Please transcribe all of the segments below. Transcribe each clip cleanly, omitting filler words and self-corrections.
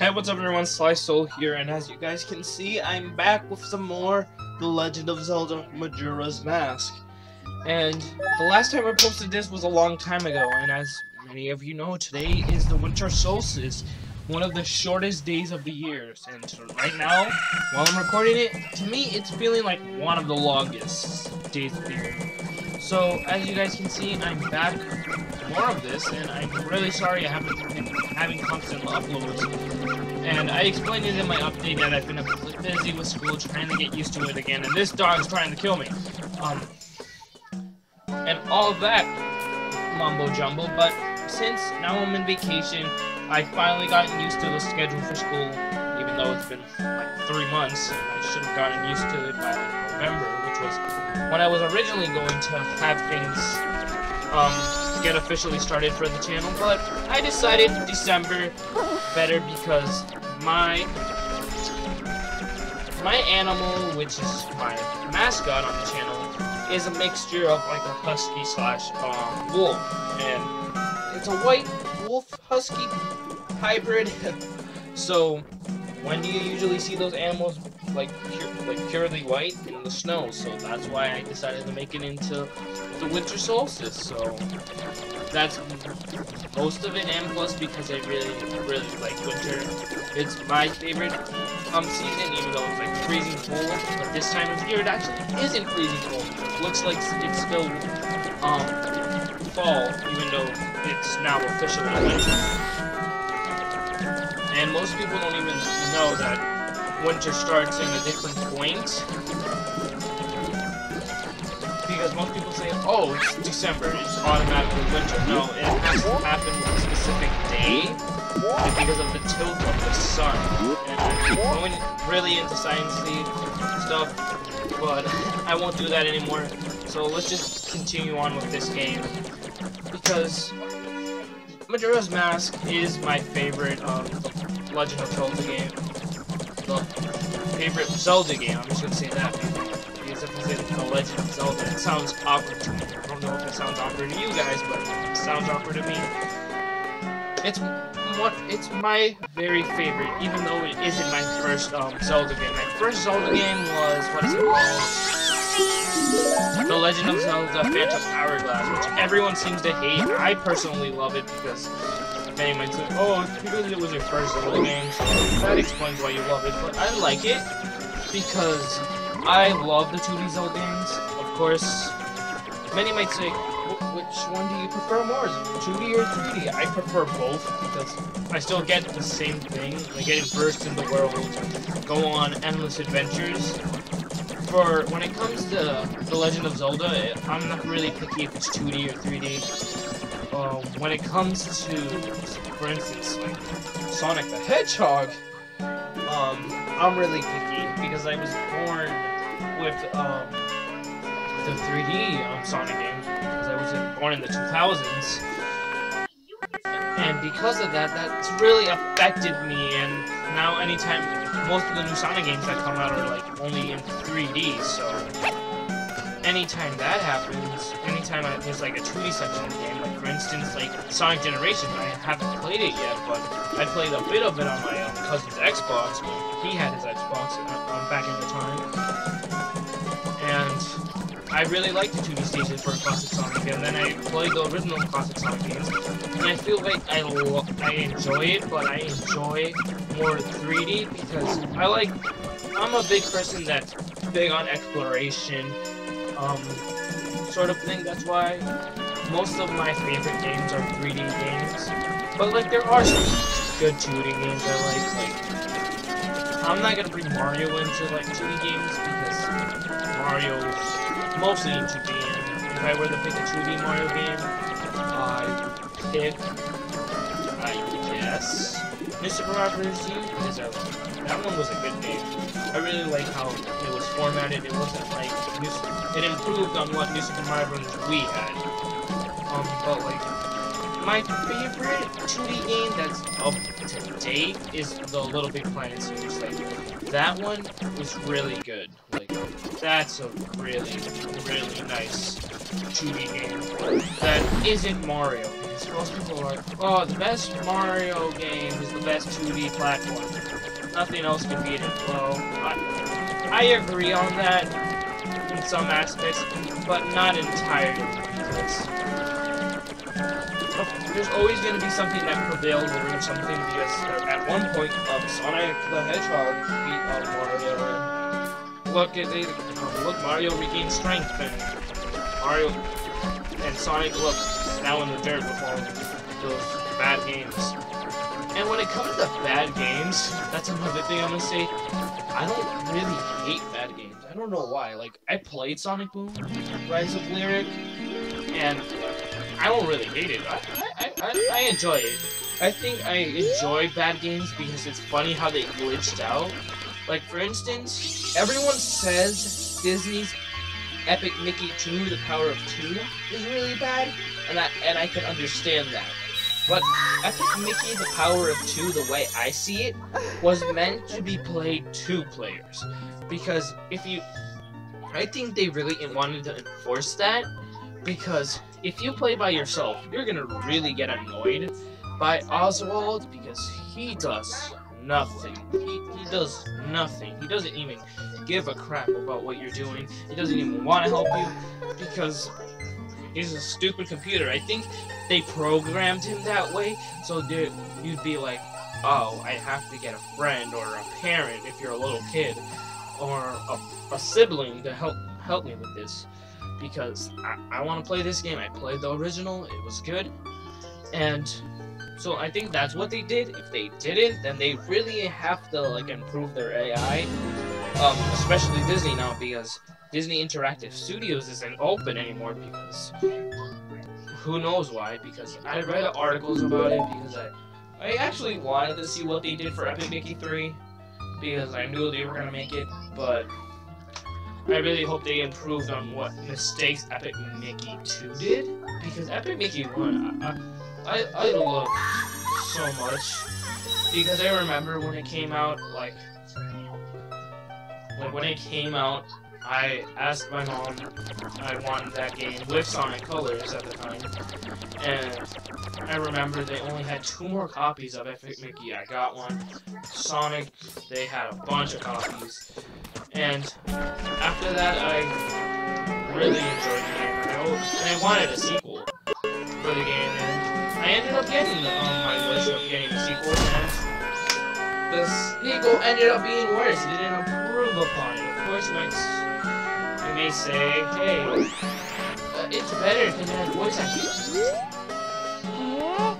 Hey, what's up everyone, SlySoul here, and as you guys can see, I'm back with some more The Legend of Zelda Majora's Mask. And the last time I posted this was a long time ago, and as many of you know, today is the winter solstice, one of the shortest days of the year. And so right now, while I'm recording it, to me it's feeling like one of the longest days of the year. So, as you guys can see, I'm back with more of this, and I'm really sorry I haven't been having constant uploads. And I explained it in my update that I've been busy with school, trying to get used to it again, and this dog's trying to kill me. And all of that mumbo-jumbo, but since now I'm in vacation, I've finally gotten used to the schedule for school, even though it's been like 3 months, and I should have gotten used to it by November, which was when I was originally going to have things get officially started for the channel, but I decided December better because my animal, which is my mascot on the channel, is a mixture of like a husky slash wolf, and it's a white wolf husky hybrid. So when do you usually see those animals like purely white in the snow? So that's why I decided to make it into the winter solstice. So that's most of it, and plus because I really like winter. It's my favorite season, even though it's like freezing cold. But this time of year, it actually isn't freezing cold. It looks like it's still fall, even though it's now officially winter. And most people don't even know that winter starts in a different point. Because most people say, oh, it's December, it's automatically winter. No, it has to happen on a specific day because of the tilt of the sun. And I'm going really into sciencey stuff, but I won't do that anymore. So let's just continue on with this game, because Majora's Mask is my favorite Legend of Zelda game. The favorite Zelda game, I'm just going to say that. The Legend of Zelda. It sounds awkward to me. I don't know if it sounds awkward to you guys, but it sounds awkward to me. It's my very favorite, even though it isn't my first Zelda game. My first Zelda game was, what is it called? The Legend of Zelda Phantom Hourglass, which everyone seems to hate. I personally love it because many might say, oh, it's because it was your first Zelda game, so that explains why you love it. But I like it because I love the 2D Zelda games. Of course, many might say, which one do you prefer more, is it 2D or 3D? I prefer both, because I still get the same thing. I get immersed in the world, go on endless adventures. For when it comes to The Legend of Zelda, I'm not really picky if it's 2D or 3D. When it comes to, for instance, like Sonic the Hedgehog, I'm really picky, because I was born with the 3D Sonic games, because I was born in the 2000s, and because of that, that's really affected me. And now anytime, most of the new Sonic games that come out are like only in 3D, so anytime that happens, anytime there's like a 2D section of the game, like for instance like Sonic Generation, I haven't played it yet, but I played a bit of it on my cousin's Xbox. He had his Xbox back in the time, and I really liked the 2D stages for classic Sonic, and then I played the original classic Sonic games, and I feel like I enjoy it, but I enjoy more 3D, because I'm a big person that's big on exploration, sort of thing. That's why most of my favorite games are 3D games, but like there are some good 2D games I like. I'm not gonna bring Mario into like 2D games, because Mario's mostly in 2D, and if I were to pick a 2D Mario game, I'd pick, I Yes! New Super Mario Bros. U is our one. That one was a good game. I really like how it was formatted. It wasn't like... It improved on what New Super Mario Bros. Wii had. But like... My favorite 2D game that's up to date is the Little Big Planet series. Like, that one was really good. Like, that's a really, really nice 2D game. That isn't Mario. Because most people are like, oh, the best Mario game is the best 2D platform. Nothing else can beat it. Well, I agree on that in some aspects, but not entirely. There's always going to be something that prevails over something, because at one point, Sonic the Hedgehog beat Mario. Look, Mario regained strength, and Mario and Sonic, look, now in the dirt before those bad games. And when it comes to bad games, that's another thing I'm going to say. I don't really hate bad games. I don't know why. Like, I played Sonic Boom Rise of Lyric, and... I don't really hate it. I enjoy it. I think I enjoy bad games because it's funny how they glitched out. Like, for instance, everyone says Disney's Epic Mickey 2 The Power of Two is really bad, and I can understand that. But Epic Mickey The Power of Two, the way I see it, was meant to be played 2 players. Because if you... I think they really wanted to enforce that, because... if you play by yourself, you're gonna really get annoyed by Oswald, because he does nothing. He does nothing. He doesn't even give a crap about what you're doing. He doesn't even want to help you, because he's a stupid computer. I think they programmed him that way, so you'd be like, oh, I have to get a friend or a parent if you're a little kid, or a sibling to help me with this. Because I want to play this game. I played the original, it was good, and so I think that's what they did. If they didn't, then they really have to like improve their AI, especially Disney now, because Disney Interactive Studios isn't open anymore, because who knows why, because I read articles about it, because I actually wanted to see what they did for Epic Mickey 3, because I knew they were going to make it, but... I really hope they improved on what mistakes Epic Mickey 2 did, because Epic Mickey 1, I love so much, because I remember when it came out, like when it came out, I asked my mom if I wanted that game with Sonic Colors at the time, and I remember they only had 2 more copies of Epic Mickey. I got one. Sonic, they had a bunch of copies. And after that, I really enjoyed the game, and I wanted a sequel for the game, and I ended up getting my wish of getting a sequel, and the sequel ended up being worse. It didn't improve upon it. Of course, you may say, hey, it's better than that voice acting.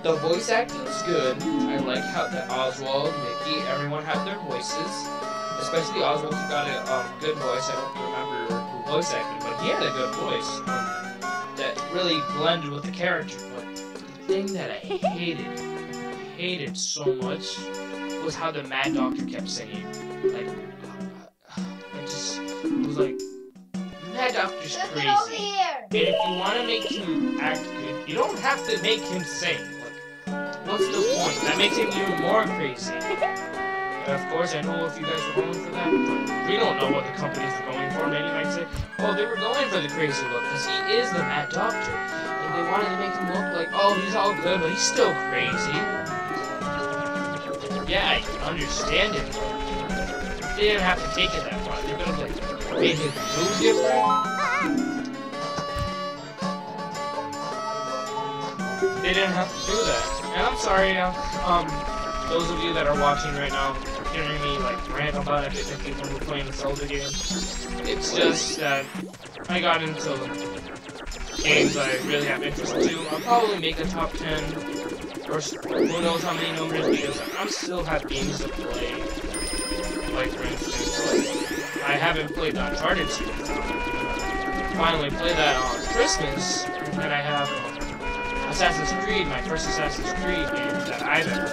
The voice acting is good. I like how the Oswald, Mickey, everyone have their voices. Especially Oswald, who got a good voice. I don't remember who voice acted, but he had a good voice that really blended with the character. But the thing that I hated so much was how the Mad Doctor kept singing. Like, I just was like, Mad Doctor's crazy. And if you want to make him act good, you don't have to make him sing. Like, what's the point? That makes him even more crazy. Of course, I know if you guys were going for that, but we don't know what the companies were going for. Many might say, oh, they were going for the crazy look, because he is the Mad Doctor. And they wanted to make him look like, oh, he's all good, but he's still crazy. Yeah, I can understand it. They didn't have to take it that far. They could have, like, made his mood different. They didn't have to do that. And I'm sorry now, those of you that are watching right now, hearing me like rant about Epic Mickey when we're playing the Zelda game. It's just that I got into games that I really have interest to. I'll probably make a top 10 or who knows how many numbers, because I still have games to play. Like, for instance, like, I haven't played the Uncharted series. Finally played that on Christmas, and I have Assassin's Creed, my first Assassin's Creed game that I've ever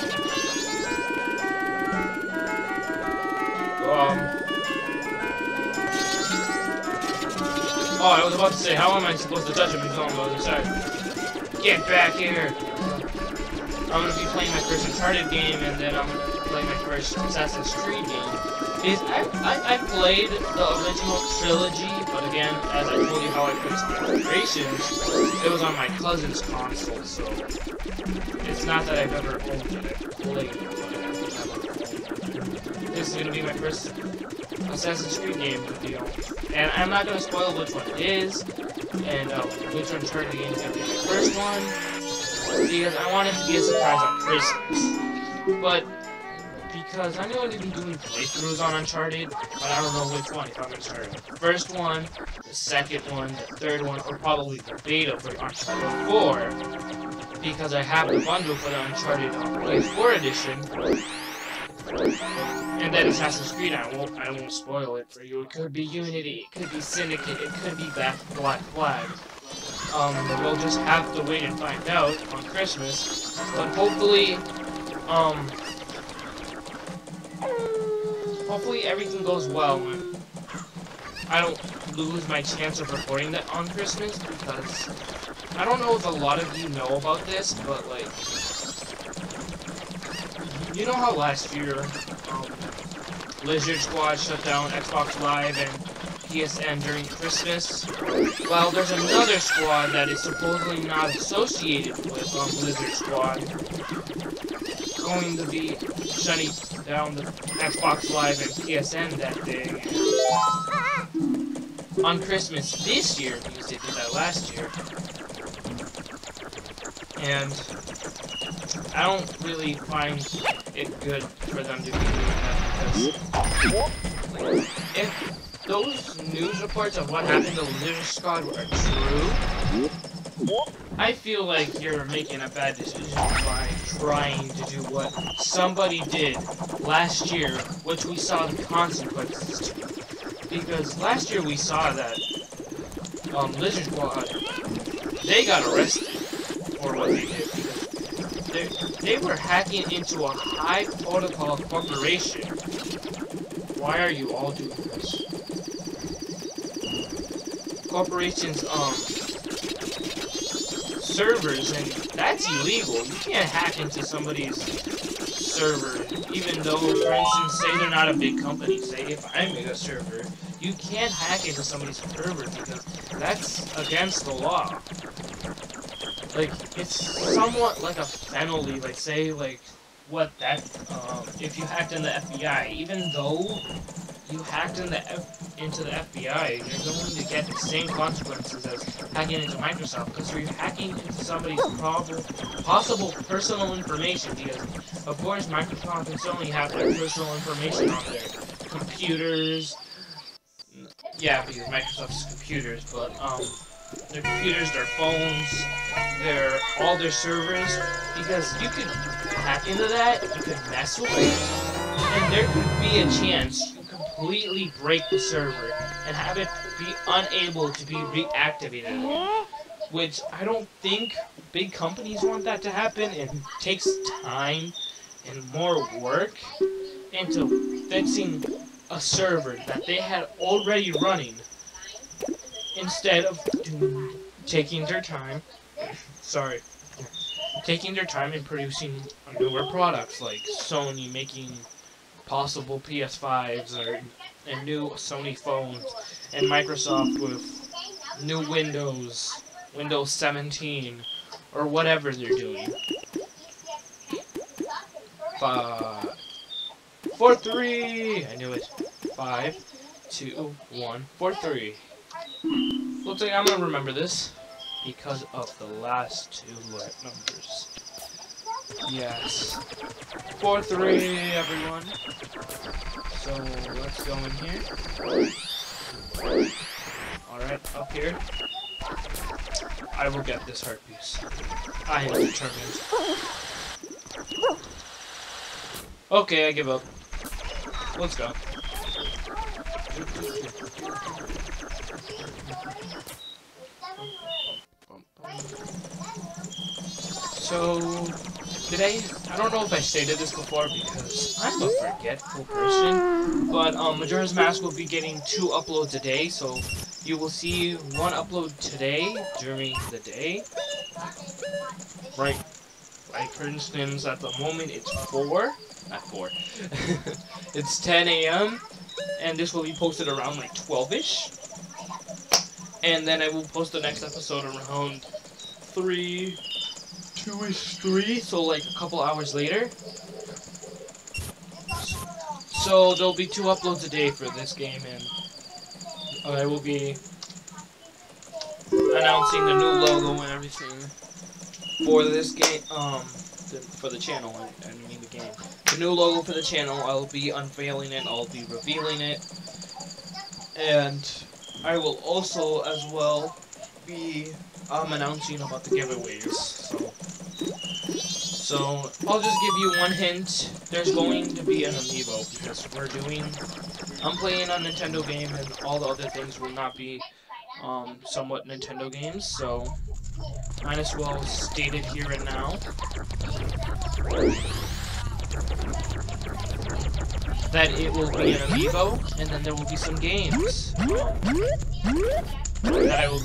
Oh, I was about to say, how am I supposed to touch him if he's on the other side? Get back here! I'm gonna be playing my first Uncharted game, and then I'm gonna play my first Assassin's Creed game. I played the original trilogy, but again, as I told you how I played Generations, it was on my cousin's console, so it's not that I've ever owned it. This is gonna be my first Assassin's Creed game with you, and I'm not gonna spoil which one it is, and which Uncharted game is gonna be the first one, because I wanted to be a surprise on Christmas, but. Because I knew I'd be doing playthroughs on Uncharted, but I don't know which one, if I'm gonna start with the first one, the second one, the third one, or probably the beta for Uncharted 4, because I have the bundle for the Uncharted 4 edition, and then Assassin's Creed, I won't spoil it for you. It could be Unity, it could be Syndicate, it could be Black Flag. We'll just have to wait and find out on Christmas, but hopefully, hopefully everything goes well and I don't lose my chance of recording that on Christmas, because I don't know if a lot of you know about this, but like, you know how last year Lizard Squad shut down Xbox Live and PSN during Christmas? Well, there's another squad that is supposedly not associated with Lizard Squad going to be shutting down the Xbox Live and PSN that day. On Christmas this year, because they did that last year. And I don't really find it good for them to be doing that, because if those news reports of what happened to Lizard Squad are true, I feel like you're making a bad decision by trying to do what somebody did last year, which we saw the consequences to. Because last year we saw that Lizard Squad, they got arrested for what they did. Because they were hacking into a high protocol corporation. Why are you all doing this? Corporations, servers, and that's illegal. You can't hack into somebody's server, even though, for instance, say they're not a big company. Say if I make a server, you can't hack into somebody's server because that's against the law. Like, it's somewhat like a penalty. Like, say, like, what that, if you hacked in the FBI, even though you hacked in the into the FBI, you're going to get the same consequences as hacking into Microsoft, because you're hacking into somebody's possible personal information, because of course Microsoft can only have their personal information on their computers. Yeah, because Microsoft's computers, but their computers, their phones, all their servers, because you could hack into that, you could mess with it, and there could be a chance completely break the server and have it be unable to be reactivated, which I don't think big companies want that to happen, and takes time and more work into fixing a server that they had already running instead of taking their time in producing newer products like Sony making possible PS5s and new Sony phones, and Microsoft with new Windows, Windows 17, or whatever they're doing. 5, 4, 3. I knew it. 5, 2, 1, 4, 3. Looks like I'm gonna remember this because of the last two numbers. Yes. 4-3, everyone. So, let's go in here. Alright, up here. I will get this heart piece. I am determined. Okay, I give up. Let's go. So, today, I don't know if I stated this before because I'm a forgetful person, but Majora's Mask will be getting 2 uploads a day, so you will see 1 upload today during the day. Right, like for instance, at the moment it's 10 a.m. and this will be posted around like 12-ish. And then I will post the next episode around 2-ish, 3, so like a couple hours later. So there'll be 2 uploads a day for this game, and I will be announcing the new logo and everything for this game, for the channel, I mean the game. The new logo for the channel, I'll be unveiling it, I'll be revealing it, and I will also, as well, be announcing about the giveaways, so I'll just give you one hint. There's going to be an amiibo, because I'm playing a Nintendo game, and all the other things will not be, somewhat Nintendo games, so might as well state it here and now that it will be an amiibo, and then there will be some games that I will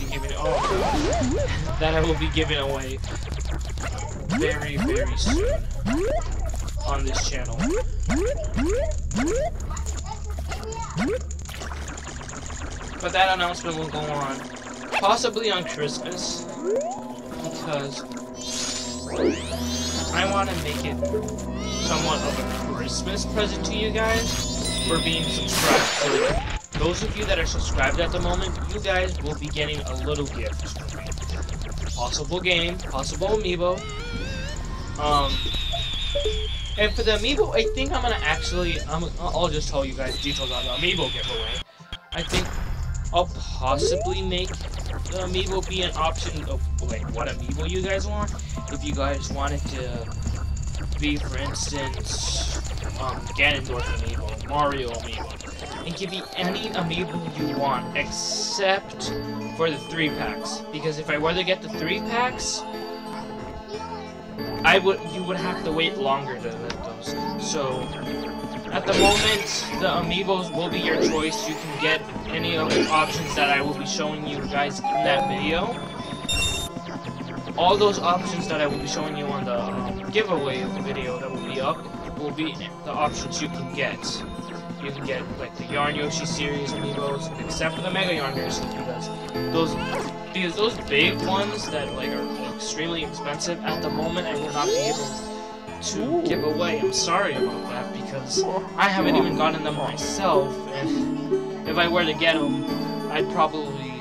be giving away very, very soon on this channel. But that announcement will go on, possibly on Christmas, because I want to make it somewhat of a Christmas present to you guys for being subscribed. So those of you that are subscribed at the moment, you guys will be getting a little gift. Possible game, possible amiibo. And for the amiibo, I think I'm gonna actually, I'll just tell you guys details on the amiibo giveaway. I think I'll possibly make the amiibo be an option of, like, what amiibo you guys want. If you guys want it to be, for instance, Ganondorf amiibo, Mario amiibo. It can be any amiibo you want, except for the 3-packs. Because if I were to get the 3-packs, you would have to wait longer to get those. So, at the moment, the amiibos will be your choice. You can get any of the options that I will be showing you guys in that video. All those options that I will be showing you on the giveaway video that will be up will be the options you can get. You can get like the Yarn Yoshi series amiibos, except for the Mega Yarn Yoshi, because those big ones that like are extremely expensive at the moment, I will not be able to give away. I'm sorry about that, because I haven't even gotten them myself, and if I were to get them, I'd probably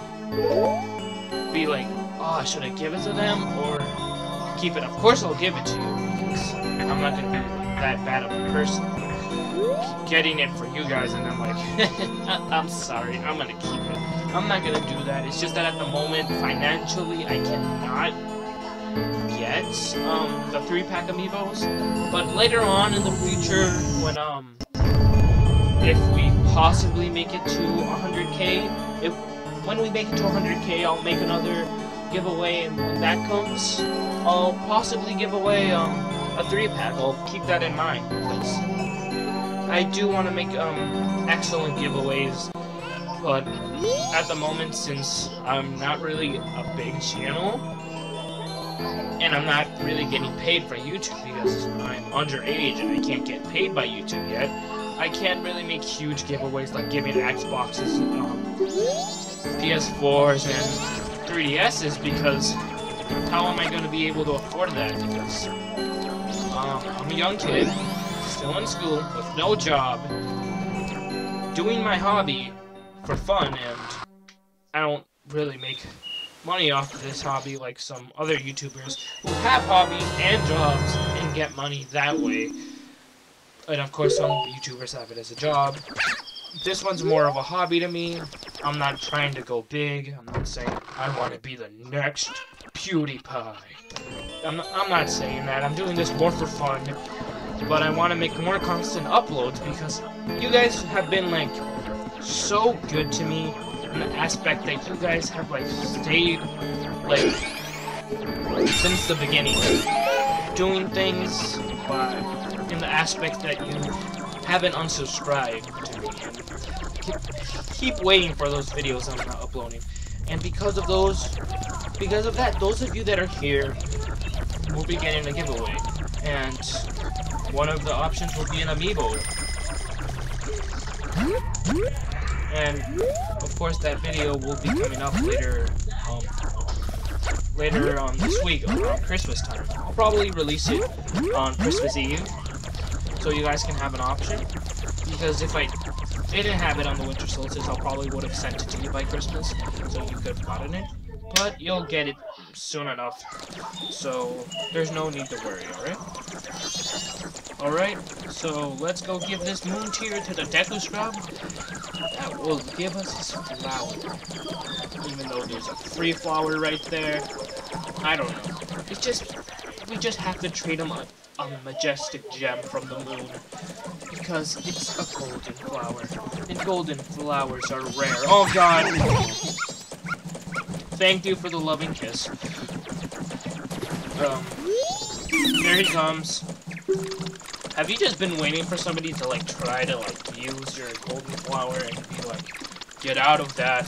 be like, oh, should I give it to them or keep it? Of course I'll give it to you, because I'm not gonna be that bad of a person getting it for you guys, and I'm like, I'm sorry, I'm gonna keep it. I'm not gonna do that. It's just that at the moment, financially, I cannot get the 3-pack amiibos, but later on in the future, when if we possibly make it to 100k, when we make it to 100k, I'll make another giveaway, and when that comes, I'll possibly give away a 3-pack. I'll keep that in mind, because I do want to make excellent giveaways, but at the moment, since I'm not really a big channel, and I'm not really getting paid for YouTube because I'm underage and I can't get paid by YouTube yet, I can't really make huge giveaways like giving Xboxes, PS4s, and 3DSs, because how am I going to be able to afford that? Because I'm a young kid, still in school, with no job, doing my hobby for fun, and I don't really make money off of this hobby like some other YouTubers who have hobbies and jobs and get money that way. And of course some YouTubers have it as a job. This one's more of a hobby to me. I'm not trying to go big. I'm not saying I want to be the next PewDiePie. I'm not saying that. I'm doing this more for fun. But I want to make more constant uploads, because you guys have been like so good to me. The aspect that you guys have like stayed like since the beginning. doing things, but in the aspect that you haven't unsubscribed to me. Keep waiting for those videos I'm not uploading. And because of that, those of you that are here will be getting a giveaway. And one of the options will be an amiibo. And of course, that video will be coming up later this week around Christmas time. I'll probably release it on Christmas Eve, so you guys can have an option. Because if I didn't have it on the winter solstice, I probably would have sent it to you by Christmas, so you could have gotten it. But you'll get it soon enough, so there's no need to worry. All right. All right. So let's go give this moon tier to the Deku Scrub. That will give us his flower, even though there's a free flower right there. I don't know. It's just, we just have to treat him a majestic gem from the moon, because it's a golden flower, and golden flowers are rare. Oh God! Thank you for the loving kiss. There he comes. Have you just been waiting for somebody to, like, try to, like, use your golden flower and be like, get out of that,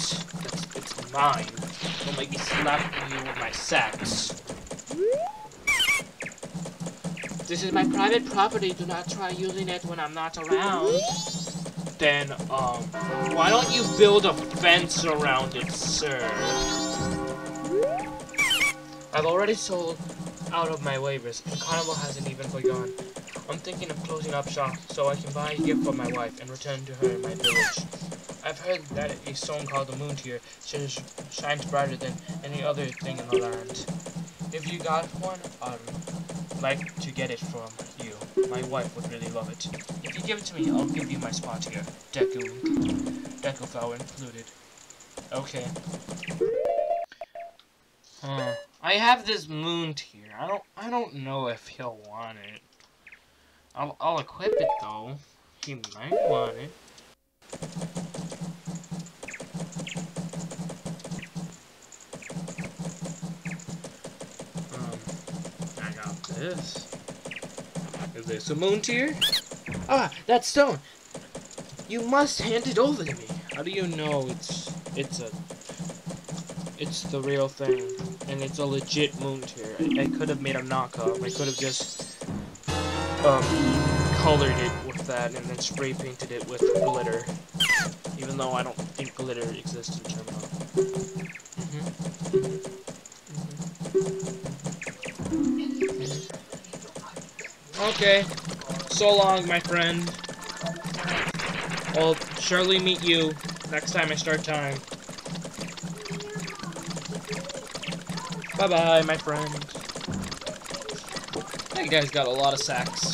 it's mine. Don't make me slap you with my sacks. This is my private property, do not try using it when I'm not around. Then, why don't you build a fence around it, sir? I've already sold out of my waivers, and Carnival hasn't even begun. I'm thinking of closing up shop so I can buy a gift for my wife and return to her in my village. I've heard that a stone called the Moon Tear shines brighter than any other thing in the land. If you got one, I'd like to get it from you. My wife would really love it. If you give it to me, I'll give you my spot here. Deku flower included. Okay. Huh. I have this Moon Tear. I don't know if he'll want it. I'll equip it though. He might want it. I got this. Is this a moon tier? Ah, that stone. You must hand it over to me. How do you know it's the real thing and it's a legit moon tier? I could have made a knockoff. I could have just colored it with that and then spray painted it with glitter. Even though I don't think glitter exists in Terminal. Okay. So long, my friend. I'll surely meet you next time I start time. Bye-bye, my friend. That guy's got a lot of sacks.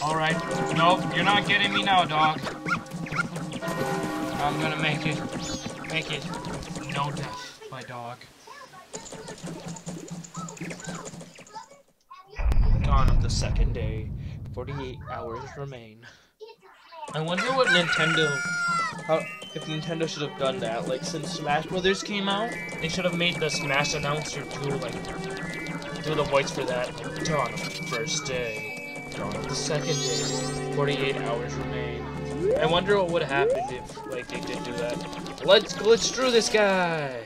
Alright. Nope, you're not getting me now, dog. I'm gonna make it. No death, my dog. Dawn of the second day. 48 hours remain. I wonder what Nintendo... if Nintendo should have done that, like, since Smash Brothers came out, they should have made the Smash announcer too, like, do the voice for that. Dawn of the first day, dawn of the second day, 48 hours remain. I wonder what would have happened if, like, they did do that. Let's glitch through this guy!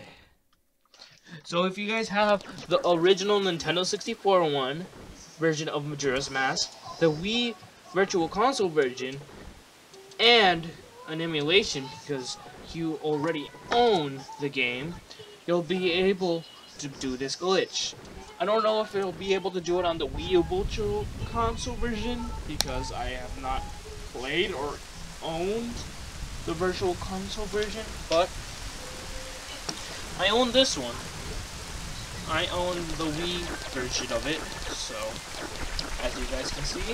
So if you guys have the original Nintendo 64 one version of Majora's Mask, the Wii Virtual Console version, and an emulation, because you already own the game, you'll be able to do this glitch. I don't know if it'll be able to do it on the Wii U Virtual Console version, because I have not played or owned the Virtual Console version, but I own this one. I own the Wii version of it, so as you guys can see,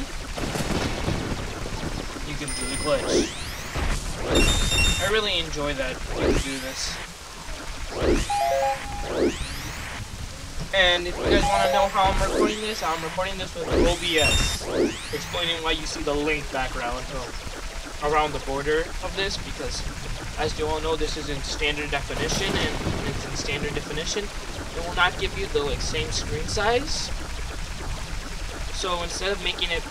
you can do the glitch. I really enjoy that when you do this. And if you guys want to know how I'm recording this with OBS, explaining why you see the link background. around the border of this, because as you all know, this is in standard definition, and when it's in standard definition, it will not give you the like same screen size. So instead of making it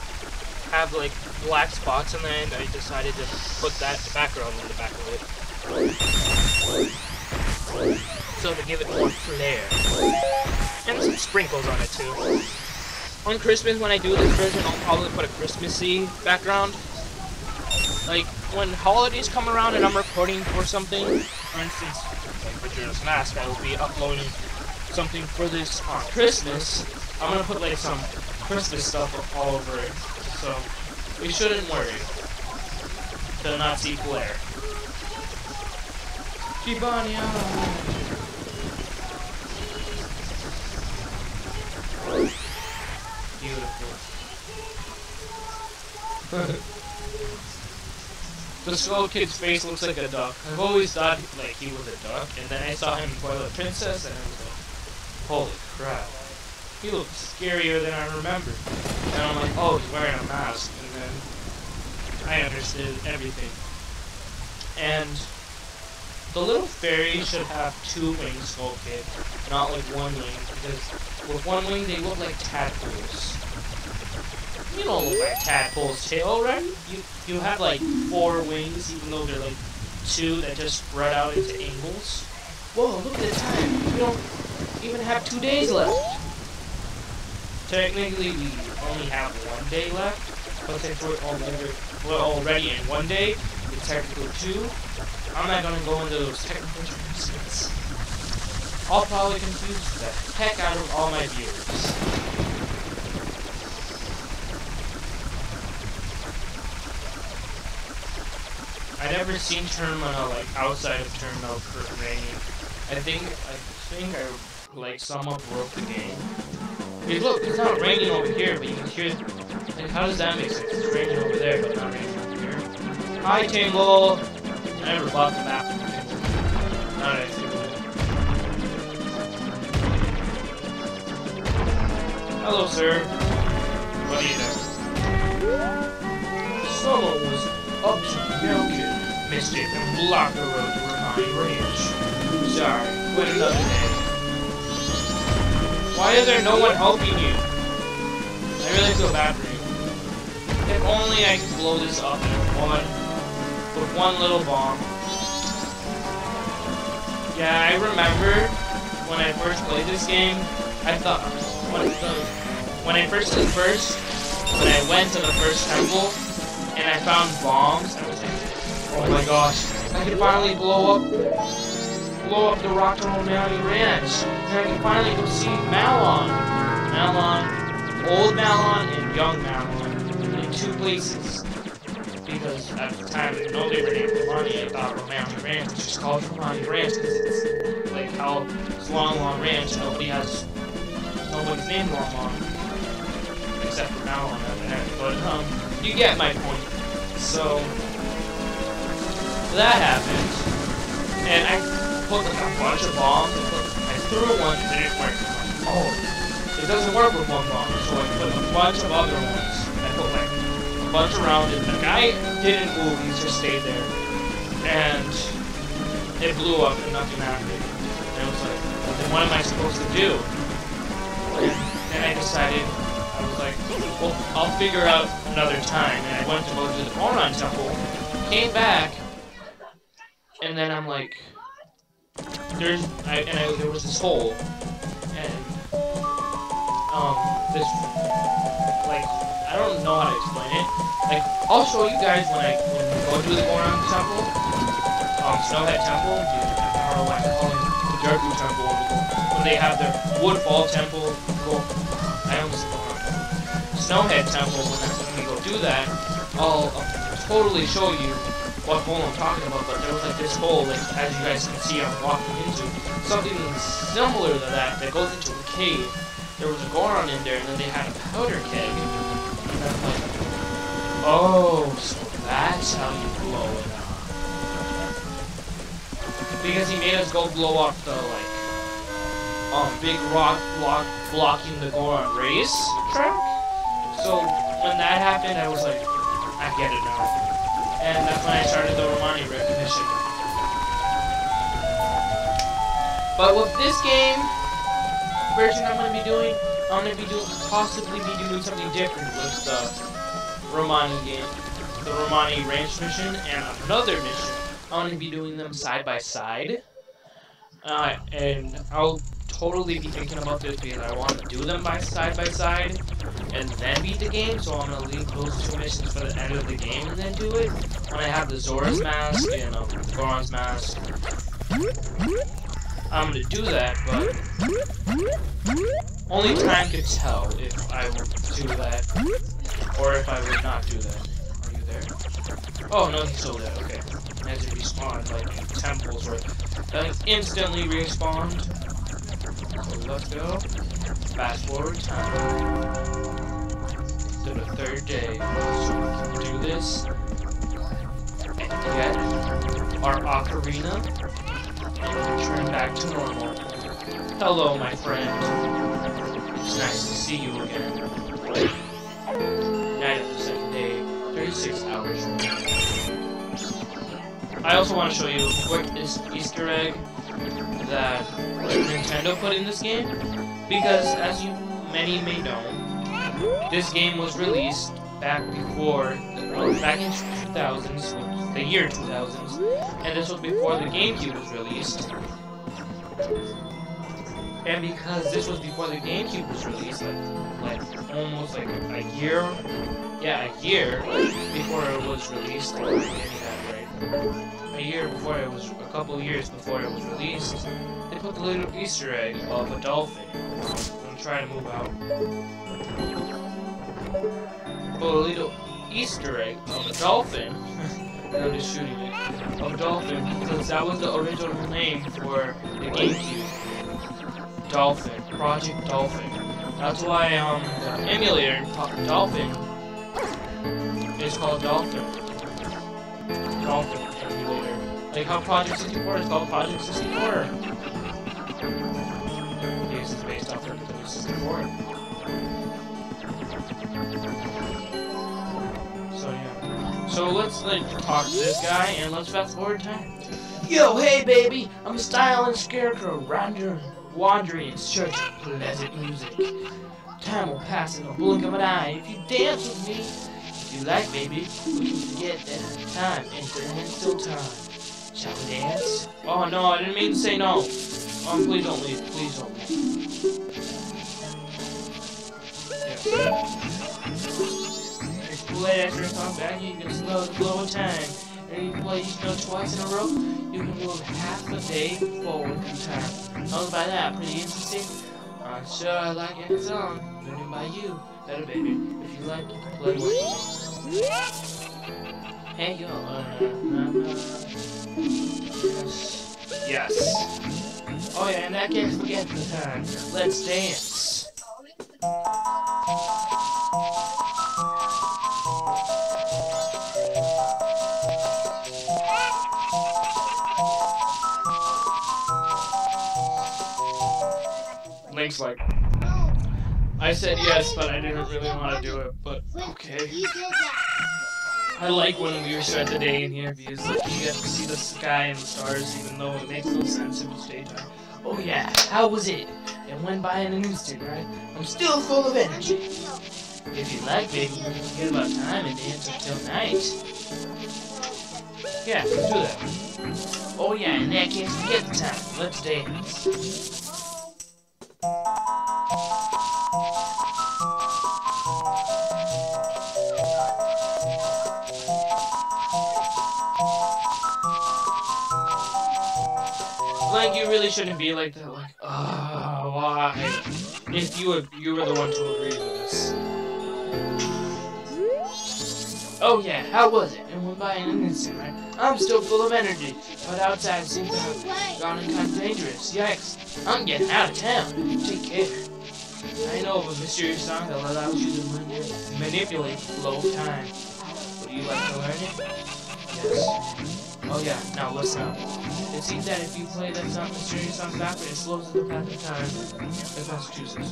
have like black spots on the end, I decided to put that background on the back of it, so to give it more flair, and some sprinkles on it too. On Christmas, when I do this version, I'll probably put a Christmassy background. Like, when holidays come around and I'm recording for something, for instance, like Majora's Mask, I will be uploading something for this on Christmas. I'm gonna put like some Christmas stuff all over it, so we shouldn't worry. They'll not see glare. Gibania! Beautiful. This little kid's face looks like a duck. I've always thought like he was a duck, and then I saw him in Twilight Princess, and I was like, holy crap. He looks scarier than I remember. And I'm like, oh, he's wearing a mask, and then I understood everything. And the little fairy should have two wings, little kid, not like one wing, because with one wing, they look like tadpoles. You don't look like tadpoles, Tail, right? You have like four wings, even though they're like two that just spread out into angles. Whoa, look at the time. We don't even have 2 days left. Technically, we only have 1 day left, but since we're already in 1 day, it's technically two. I'm not gonna go into those technical terms. I'll probably confuse the heck out of all my viewers. I never seen Terminal like outside of Terminal for rain. I think like someone broke the game. Hey, look, it's not raining over here, but you can hear. Like, how does that make sense? It's raining over there, but not raining over here. Hi, Tingle. I never bought the map. Alright. Hello, sir. What do you know? Solo was up to no good. Missed it and blocked the road to Romani Ranch. Sorry, quit another day. Why is there no one helping you? I really feel bad for you. If only I could blow this up with one little bomb. Yeah, I remember when I first played this game, I thought. When I went to the first temple, and I found bombs, I was like, oh my gosh, I can finally blow up the Romani Ranch, and I can finally go see old Malon and young Malon, in two places, because at the time, nobody were named Romani, I thought Romani Ranch was just called Romani Ranch, because it's like how it's Lon Lon Ranch, nobody has. Nobody's named Lon Lon, except for now on that end, but, you get my point. So, that happened, and I put, like, a bunch of bombs, and I threw one, and it didn't work. Oh, it doesn't work with one bomb, so I put a bunch of other ones, and I put, like, a bunch around it, the guy didn't move, he just stayed there, and it blew up, and nothing happened, and I was like, well, then what am I supposed to do? And I decided, I was like, well, I'll figure out another time. And I went to go to the Goron Temple, came back, and then I'm like, there was this hole, and, this, like, I don't know how to explain it. Like, I'll show you guys when we go to the Goron Temple, Snowhead Temple, I don't know what I call it, the Gerudo Temple, when they have their Woodfall Temple. I almost go on Snowhead Temple. When we go do that, I'll totally show you what hole I'm talking about, but there was like this hole, like, as you guys can see I'm walking into, something similar to that goes into a cave. There was a Goron in there, and then they had a powder keg, and I'm like, oh, so that's how you blow it up. Because he made us go blow up the, like, big rock blocking the Goron race track. So when that happened, I was like, I get it now. and that's when I started the Romani recognition. But with this game version I'm gonna possibly be doing something different with the Romani game, the Romani Ranch mission and another mission. I'm gonna be doing them side by side, and I'll totally be thinking about this because I want to do them side by side and then beat the game. So I'm gonna leave those two missions for the end of the game and then do it when I have the Zora's mask and Goron's mask. I'm gonna do that, but only time could tell if I would do that or if I would not do that. Are you there? Oh no, he's still there. Okay. And as it respawned, like temples were like instantly respawned. So let's go. Fast forward time to the third day. So we can do this and get our ocarina. Turn back to normal. Hello, my friend. It's nice to see you again. Night of the second day, 36 hours remaining. I also want to show you a quick Easter egg that Nintendo put in this game, because as you many may know, this game was released back before, back in 2000s. The year 2000s, and this was before the GameCube was released. And because this was before the GameCube was released, like almost like a year before it was released. A couple years before it was released, they put the little Easter egg of a dolphin. I'm gonna try to move out. Put a little Easter egg of a dolphin. And I'm just shooting it. Of Dolphin, because that was the original name for the GameCube. Dolphin. Project Dolphin. That's why the emulator Dolphin is called Dolphin. Dolphin emulator. Like how Project 64 is called Project 64. This is based off of Project 64. So yeah. So let's talk to this guy and let's fast forward time. Yo, hey baby, I'm a styling scarecrow, wandering in search of pleasant music. Time will pass in the blink of an eye if you dance with me. If you like, baby, we can get that time and turn it till time. Shall we dance? Oh no, I didn't mean to say no. Oh, please don't leave, please don't leave. Yeah. Play after you come back, you can slow the flow of time. And if you play each note twice in a row, you can move half a day forward in time. How's by that? Pretty interesting? I'm sure I like any song. Learning by you. Better baby. If you like, you can play with me. Hey, yo. Yes. Yes. Oh yeah, and I can't forget the time. Let's dance. Link's like, I said yes, but I didn't really want to do it, but okay. I like when we start the day in here because you get to see the sky and the stars, even though it makes no sense if it's daytime. Oh yeah, how was it? It went by in an instant, right? I'm still full of energy. If you like, baby, you can forget about time and dance until night. Yeah, let's do that. Oh yeah, in that case, forget the time. Let's dance. Like, you really shouldn't be like that, like, oh, why? If you were the one to agree with this. Oh yeah, how was it? It went by in an instant, right? I'm still full of energy, but outside seems to have gone and kind of dangerous. Yikes, I'm getting out of town. Take care. I know of a mysterious song that allows you to manipulate the flow of time. Would you like to learn it? Yes. Oh yeah, now listen up. It seems that if you play that song, mysterious song backward, it slows the path of time in Massachusetts.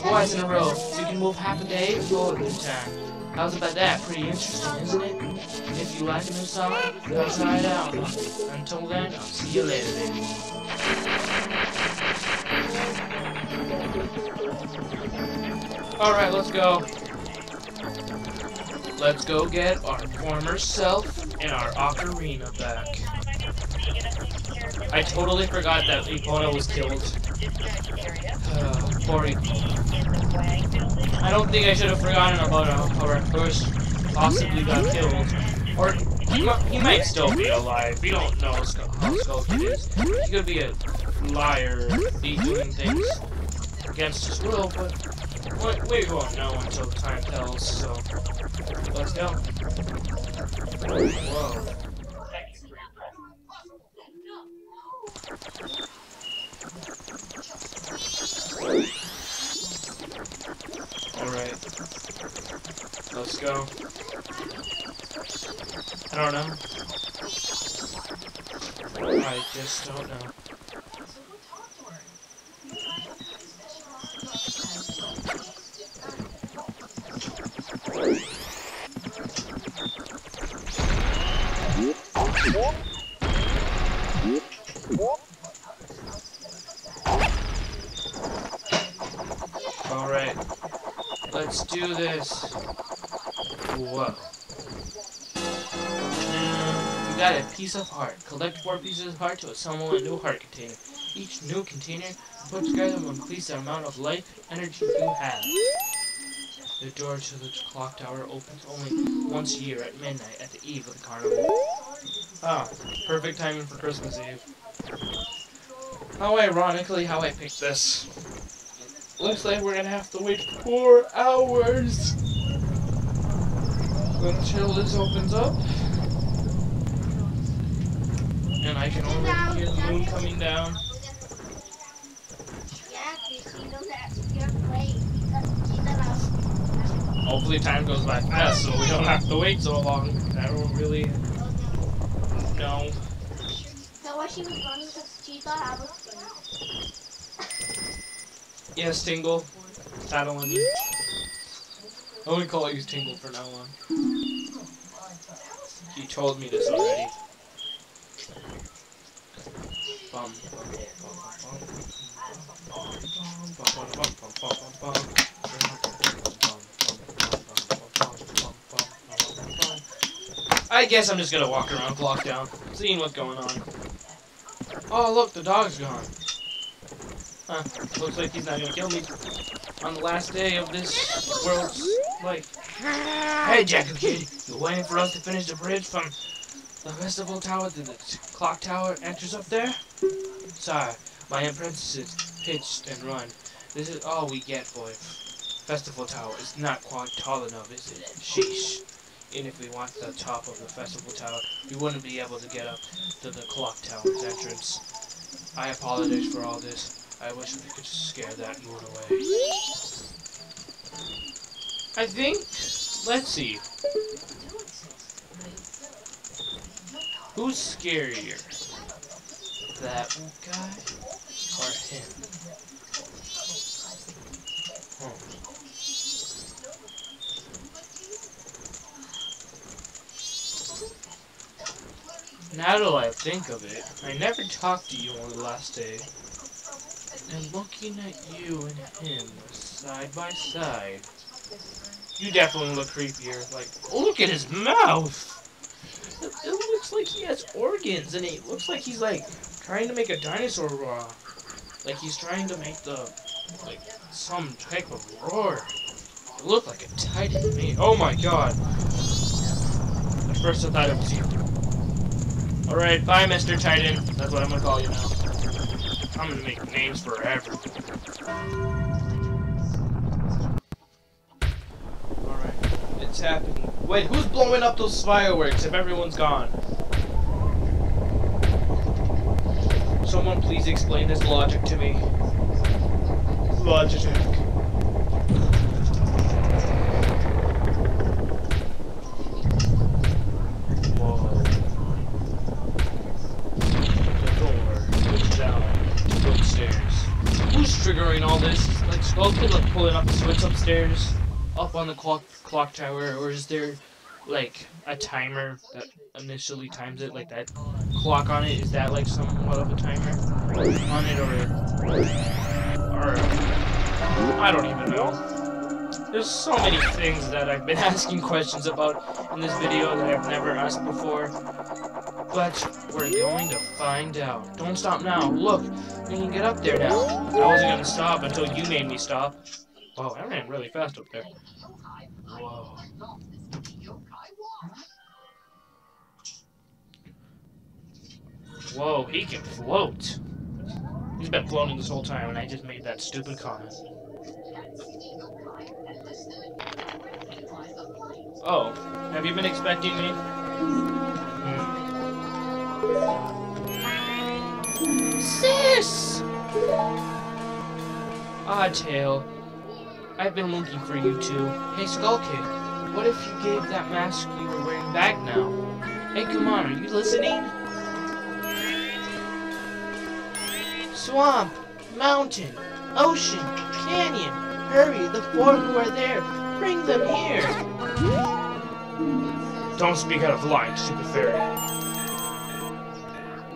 Twice in a row, so you can move half a day forward in time. How's about that? Pretty interesting, isn't it? If you like a new Sonic, go try it out. Until then, I'll see you later, baby. Alright, let's go. Let's go get our former self and our ocarina back. I totally forgot that Epona was killed. Poor Epona. I don't think I should have forgotten about how our first possibly got killed. Or he might still be alive. We don't know how Snowhead is. He could be a liar, be doing things against his will, but we won't know until time tells, so let's go. Whoa. Alright. Let's go. I don't know. I just don't know. Alright. Let's do this. Whoa. We got a piece of heart. Collect 4 pieces of heart to assemble a new heart container. Each new container put together will increase the amount of life energy you have. The door to the clock tower opens only once a year at midnight at the eve of the carnival. Ah, perfect timing for Christmas Eve. How ironically how I picked this. Looks like we're gonna have to wait 4 hours until this opens up. And I can already hear the moon coming down. Hopefully time goes by fast so we don't have to wait so long. I don't really know. That's why she was running because she thought I was running. Yes, Tingle. Tattle on you. I only call you Tingle for now on. You told me this already. I guess I'm just gonna walk around block down, seeing what's going on. Oh look, the dog's gone. Huh, looks like he's not gonna kill me on the last day of this world's life. Hey, Jack Kid, you're waiting for us to finish the bridge from the festival tower to the clock tower enters up there? Sorry, my apprentices pitched and run. This is all we get, boy. Festival tower is not quite tall enough, is it? Sheesh. Even if we want the top of the festival tower, we wouldn't be able to get up to the clock tower's entrance. I apologize for all this. I wish we could just scare that moon away. I think... Let's see. Who's scarier? That guy? Or him? Hmm. Now that I think of it, I never talked to you on the last day. And looking at you and him side by side, you definitely look creepier. Like, oh, look at his mouth! It looks like he has organs, and it looks like he's, like, trying to make a dinosaur roar. Like, he's trying to make the, like, some type of roar. It looked like a titan to me. Oh my god. At first I thought it was you. Alright, bye, Mr. Titan. That's what I'm gonna call you now. I'm gonna make names forever. Alright, it's happening. Wait, who's blowing up those fireworks if everyone's gone? Someone please explain this logic to me. Logic. Triggering all this, like, supposedly like pulling up the switch upstairs. up on the clock tower, or is there like a timer that initially times it, like that clock on it? Is that like somewhat of a timer on it, or I don't even know. There's so many things that I've been asking questions about in this video that I've never asked before, but we're going to find out. Don't stop now. Look, you can get up there now. I wasn't gonna stop until you made me stop. Wow, I ran really fast up there. Whoa. Whoa, he can float. He's been floating this whole time, and I just made that stupid comment. Oh, have you been expecting me? Sis! Odd Tail, I've been looking for you two. Hey, Skull Kid, what if you gave that mask you were wearing back now? Hey, come on, are you listening? Swamp, mountain, ocean, canyon, hurry, the four who are there, bring them here. Don't speak out of line, stupid fairy.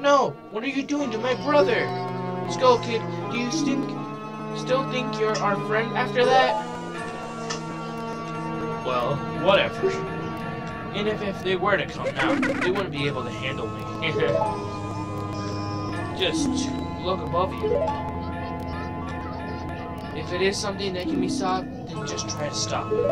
No, what are you doing to my brother? Skull Kid, do you still think you're our friend after that? Well, whatever. And if they were to come now, they wouldn't be able to handle me. Just look above you. If it is something that can be stopped, then just try to stop it.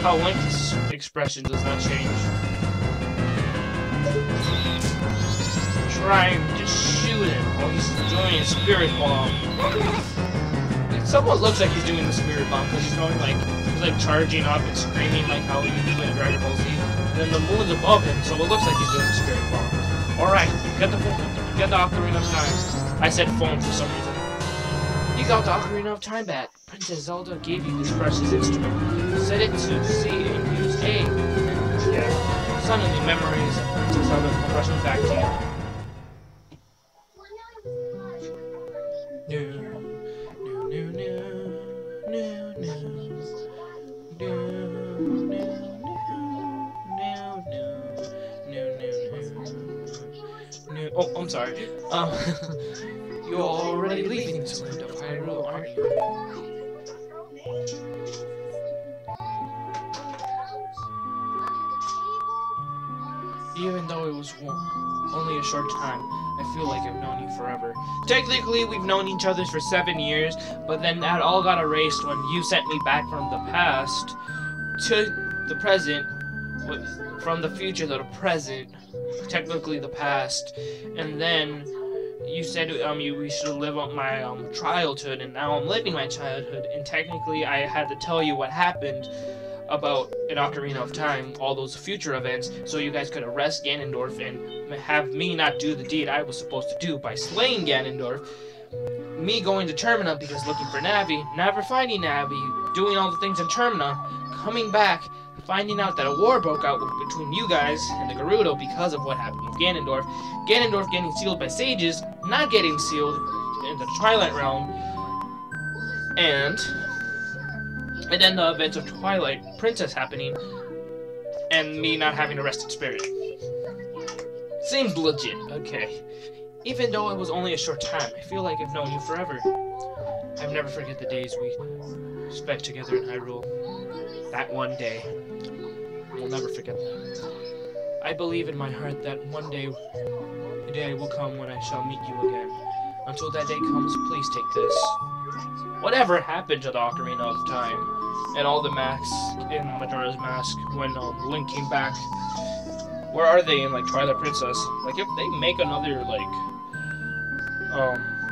How Link's expression does not change. Trying to shoot him while he's doing a spirit bomb. It somewhat looks like he's doing the spirit bomb because he's going like charging up and screaming like how he would do in Dragon Ball Z. And then the moon's above him, so it looks like he's doing the spirit bomb. Alright, get the Ocarina of Time. I said phone for some reason. You got the Ocarina of Time back. Princess Zelda gave you this precious instrument. Set it to C and use A. Yeah. Suddenly memories of Princess Zelda rushing back to you. Oh, I'm sorry. You're already leaving this land of Hyrule, aren't you? Even though it was only a short time, I feel like I've known you forever. Technically, we've known each other for 7 years, but then that all got erased when you sent me back from the past to the present, from the future to the present. Technically the past, and then you said we should live up my childhood, and now I'm living my childhood, and technically I had to tell you what happened about an Ocarina of Time, all those future events, so you guys could arrest Ganondorf and have me not do the deed I was supposed to do by slaying Ganondorf, me going to Termina because looking for Navi, never finding Navi, doing all the things in Termina, coming back, finding out that a war broke out between you guys and the Gerudo because of what happened with Ganondorf. Ganondorf getting sealed by sages, not getting sealed in the Twilight Realm, and then the events of Twilight Princess happening, and me not having arrested spirit. Seems legit, okay. Even though it was only a short time, I feel like I've known you forever. I'll never forget the days we spent together in Hyrule. That one day. We'll never forget that. I believe in my heart that one day, the day will come when I shall meet you again. Until that day comes, please take this. Whatever happened to the Ocarina of Time and all the masks in Majora's Mask when Link came back? Where are they in, like, Twilight Princess? Like, if they make another, like,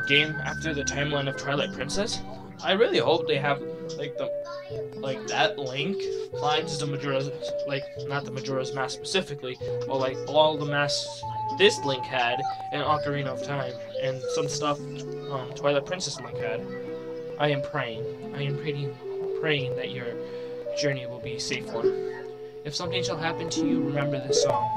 game after the timeline of Twilight Princess, I really hope they have, like, that Link finds the Majora's, like, not the Majora's Mask specifically, but, like, all the masks this Link had in Ocarina of Time. and some stuff Twilight Princess Link had. I am praying that your journey will be a safe one. If something shall happen to you, remember this song.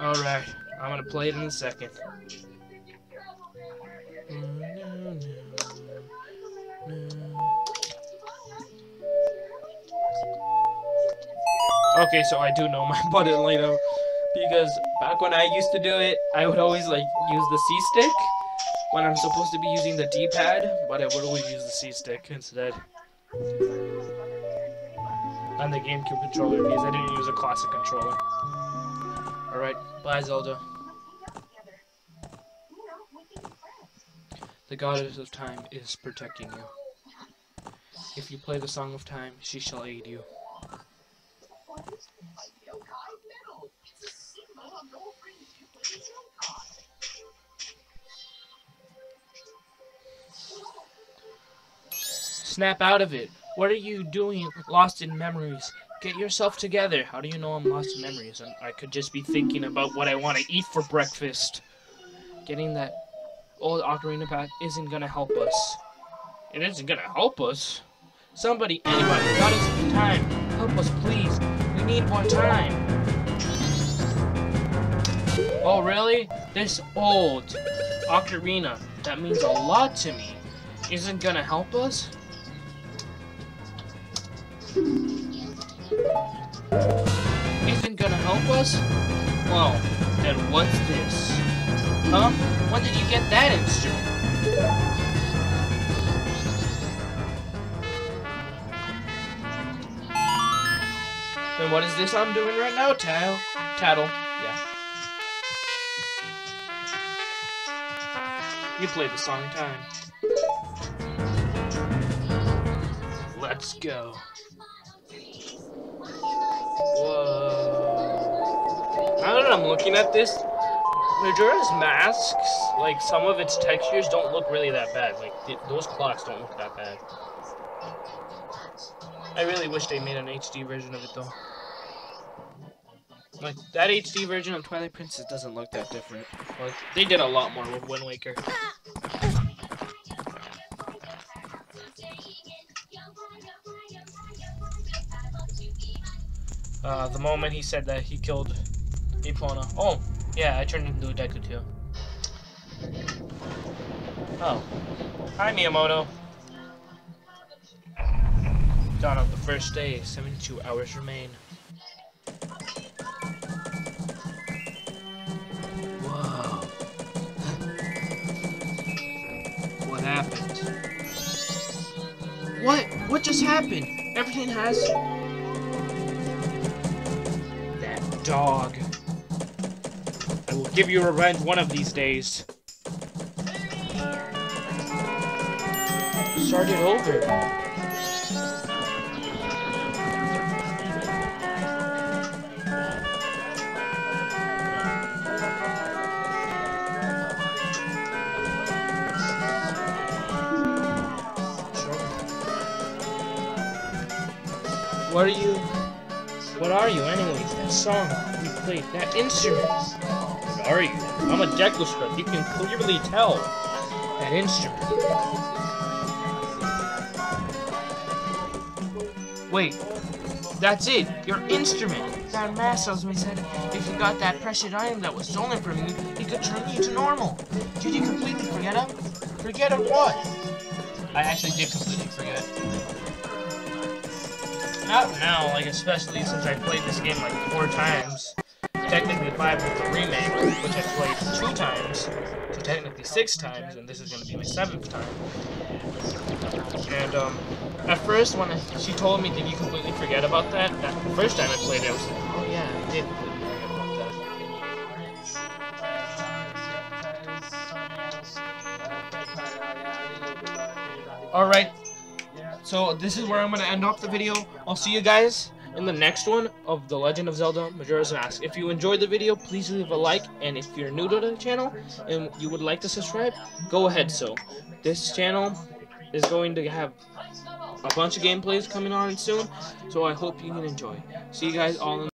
Alright, I'm gonna play it in a second. Okay, so I do know my button later, because back when I used to do it, I would always like use the C stick when I'm supposed to be using the D-pad, but I would always use the C stick instead. And the GameCube controller, because I didn't use a classic controller. Alright, bye Zelda. The goddess of time is protecting you. If you play the Song of Time, she shall aid you. Snap out of it. What are you doing lost in memories? Get yourself together. How do you know I'm lost in memories? And I could just be thinking about what I want to eat for breakfast. Getting that old ocarina back isn't gonna help us. It isn't gonna help us? Somebody, anybody, got us some time. Help us, please. We need more time. Oh, really? This old ocarina, that means a lot to me, isn't gonna help us? Isn't gonna help us? Well, then what's this? Huh? When did you get that instrument? Then what is this I'm doing right now, Tattle? Yeah. You played the Song of Time. Let's go. Whoa. Now that I'm looking at this, Majora's Masks, like, some of its textures don't look really that bad. Like, those clocks don't look that bad. I really wish they made an HD version of it, though. Like, that HD version of Twilight Princess doesn't look that different. Like, they did a lot more with Wind Waker. The moment he said that, he killed Epona. Oh, yeah, I turned into a Deku too. Oh. Hi, Miyamoto. Dawn of the first day, 72 hours remain. Whoa. What happened? What? What just happened? Everything has... Dog. I will give you revenge one of these days. Start it over. What are you? What are you, anyways? That song you played, that instrument. What are you? I'm a Deku Scrub. You can clearly tell. That instrument. Wait. That's it. Your instrument. That mask salesman said if you got that precious item that was stolen from you, he could turn you to normal. Did you completely forget him? Forget him what? I actually did completely forget. Not now, like, especially since I played this game like 4 times, technically 5 with the remake, which I played 2 times, so technically 6 times, and this is gonna be my 7th time. And at first when she told me, did you completely forget about that? The first time I played it, I was like, oh yeah, I did completely forget about that. All right. So this is where I'm going to end off the video. I'll see you guys in the next one of The Legend of Zelda Majora's Mask. If you enjoyed the video, please leave a like, and if you're new to the channel and you would like to subscribe, go ahead. So this channel is going to have a bunch of gameplays coming on soon, so I hope you can enjoy. See you guys all in